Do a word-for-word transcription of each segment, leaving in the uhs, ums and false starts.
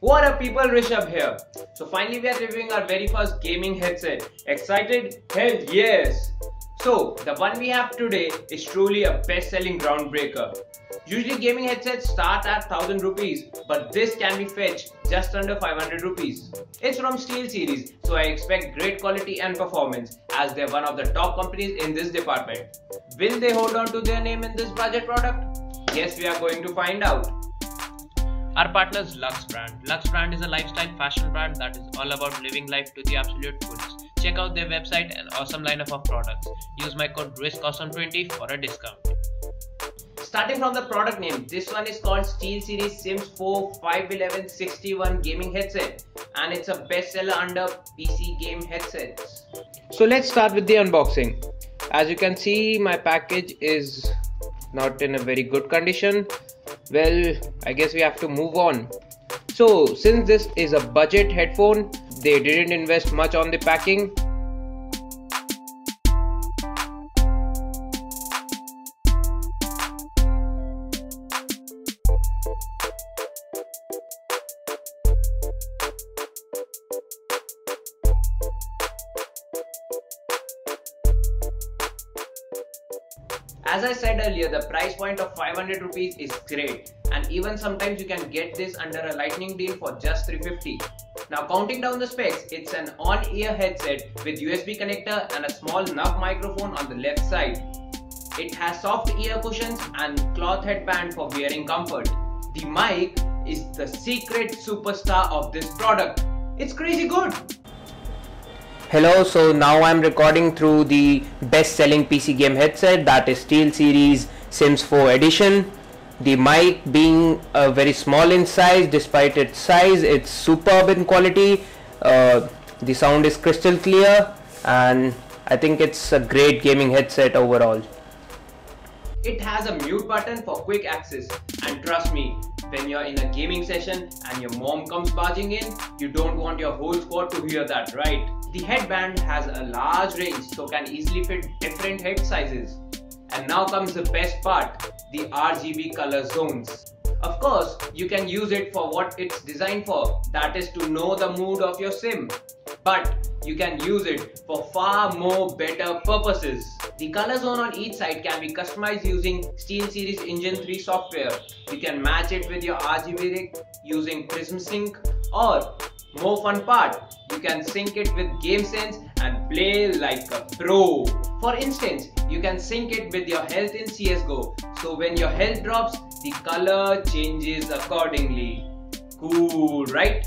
What up people, Rishabh here. So finally we are reviewing our very first gaming headset. Excited? Hell yes! So the one we have today is truly a best-selling groundbreaker. Usually gaming headsets start at one thousand rupees, but this can be fetched just under five hundred rupees. It's from SteelSeries, so I expect great quality and performance as they're one of the top companies in this department. Will they hold on to their name in this budget product? Yes, we are going to find out. Our partner is Lux Brand. Lux Brand is a lifestyle fashion brand that is all about living life to the absolute fullest. Check out their website and awesome lineup of products. Use my code Risk Awesome twenty for a discount. Starting from the product name, this one is called SteelSeries Sims four five eleven sixty-one Gaming Headset and it's a bestseller under P C game headsets. So let's start with the unboxing. As you can see, my package is not in a very good condition. Well, I guess we have to move on. So since this is a budget headphone, they didn't invest much on the packing. As I said earlier, the price point of five hundred rupees is great, and even sometimes you can get this under a lightning deal for just three fifty. Now counting down the specs, it's an on-ear headset with U S B connector and a small knob microphone on the left side. It has soft ear cushions and cloth headband for wearing comfort. The mic is the secret superstar of this product. It's crazy good! Hello, so now I'm recording through the best-selling P C game headset, that is SteelSeries Sims four edition. The mic being uh, very small in size, despite its size, it's superb in quality. Uh, the sound is crystal clear and I think it's a great gaming headset overall. It has a mute button for quick access, and trust me, when you're in a gaming session and your mom comes barging in, you don't want your whole squad to hear that, right? The headband has a large range, so can easily fit different head sizes. And now comes the best part, the R G B color zones. Of course, you can use it for what it's designed for, that is to know the mood of your sim. But you can use it for far more better purposes. The color zone on each side can be customized using SteelSeries Engine three software. You can match it with your R G B rig using Prism Sync, or more fun part, you can sync it with GameSense and play like a pro. For instance, you can sync it with your health in C S G O, so when your health drops, the color changes accordingly. Cool, right?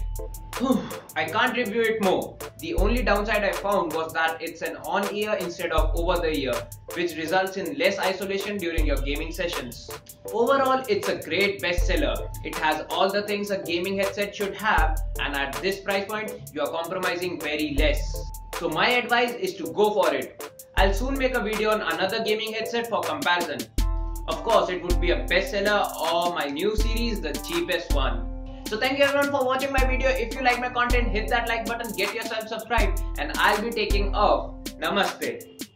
I can't review it more. The only downside I found was that it's an on-ear instead of over-the-ear, which results in less isolation during your gaming sessions. Overall, it's a great bestseller. It has all the things a gaming headset should have, and at this price point, you are compromising very less. So my advice is to go for it. I'll soon make a video on another gaming headset for comparison. Of course, it would be a bestseller or my new series, the cheapest one. So thank you everyone for watching my video. If you like my content, hit that like button, get yourself subscribed, and I'll be taking off. Namaste.